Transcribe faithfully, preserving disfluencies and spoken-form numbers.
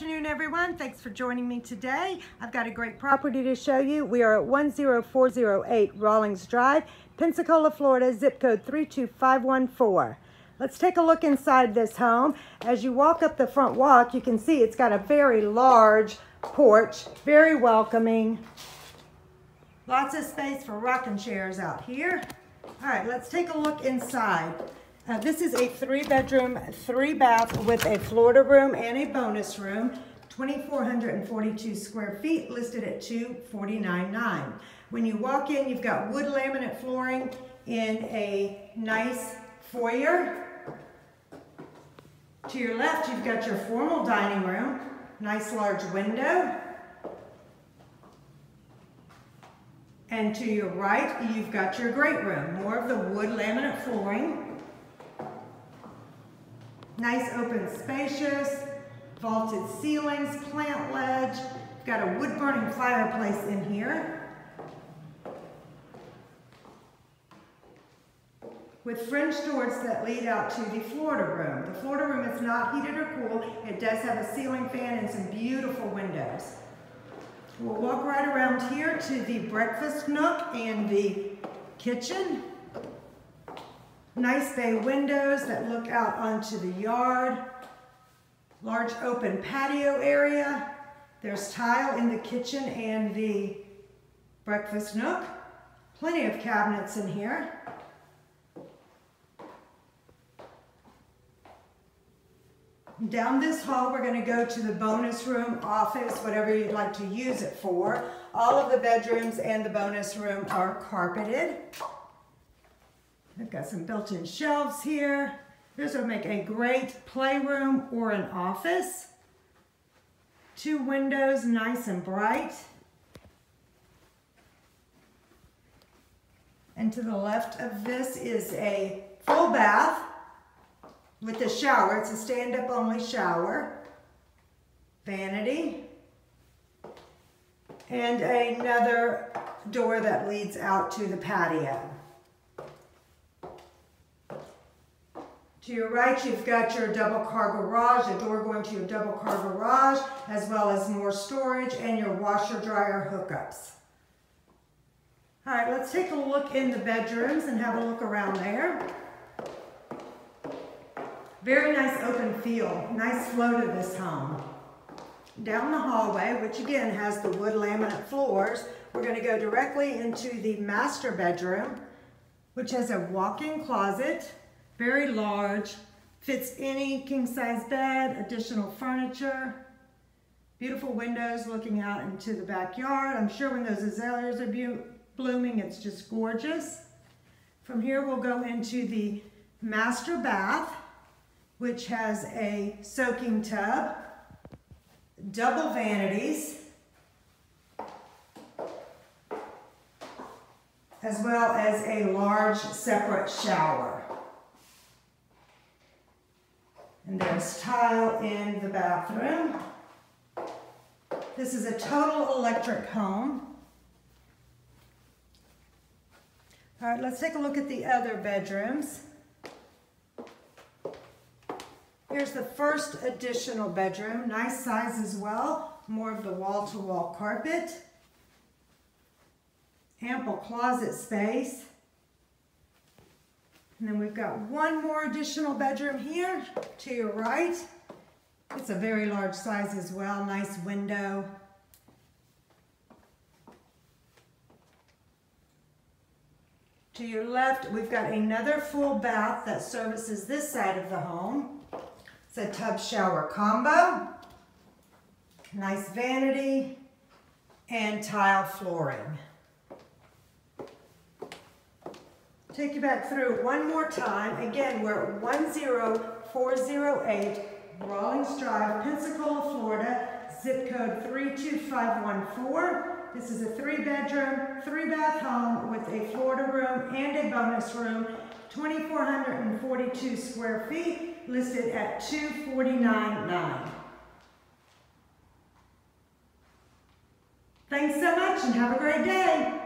Good afternoon, everyone. Thanks for joining me today. I've got a great property to show you. We are at one zero four zero eight Rawlings Drive, Pensacola, Florida, zip code three two five one four. Let's take a look inside this home. As you walk up the front walk, you can see it's got a very large porch, very welcoming. Lots of space for rocking chairs out here. All right, let's take a look inside. Uh, this is a three-bedroom, three-bath with a Florida room and a bonus room, two thousand four hundred forty-two square feet, listed at two hundred forty-nine thousand nine hundred dollars. When you walk in, you've got wood laminate flooring in a nice foyer. To your left, you've got your formal dining room, nice large window. And to your right, you've got your great room, more of the wood laminate flooring. Nice, open, spacious, vaulted ceilings, plant ledge. You've got a wood-burning fireplace in here. With French doors that lead out to the Florida room. The Florida room is not heated or cooled. It does have a ceiling fan and some beautiful windows. We'll walk right around here to the breakfast nook and the kitchen. Nice bay windows that look out onto the yard. Large open patio area. There's tile in the kitchen and the breakfast nook. Plenty of cabinets in here. Down this hall, we're going to go to the bonus room, office, whatever you'd like to use it for. All of the bedrooms and the bonus room are carpeted. I've got some built-in shelves here. This will make a great playroom or an office. Two windows, nice and bright. And to the left of this is a full bath with a shower. It's a stand-up only shower. Vanity. And another door that leads out to the patio. To your right, you've got your double-car garage, a door going to your double-car garage, as well as more storage and your washer-dryer hookups. All right, let's take a look in the bedrooms and have a look around there. Very nice open feel, nice flow to this home. Down the hallway, which again has the wood laminate floors, we're going to go directly into the master bedroom, which has a walk-in closet. Very large, fits any king-size bed, additional furniture, beautiful windows looking out into the backyard. I'm sure when those azaleas are blooming, it's just gorgeous. From here, we'll go into the master bath, which has a soaking tub, double vanities, as well as a large separate shower. And there's tile in the bathroom. This is a total electric home. All right, let's take a look at the other bedrooms. Here's the first additional bedroom, nice size as well, more of the wall-to-wall carpet. Ample closet space. And then we've got one more additional bedroom here to your right. It's a very large size as well, nice window. To your left, we've got another full bath that services this side of the home. It's a tub shower combo, nice vanity, and tile flooring. Take you back through one more time. Again, we're at one zero four zero eight Rawlings Drive, Pensacola, Florida, zip code three two five one four. This is a three-bedroom, three-bath home with a Florida room and a bonus room, two thousand four hundred forty-two square feet, listed at two hundred forty-nine thousand nine hundred dollars. Thanks so much and have a great day.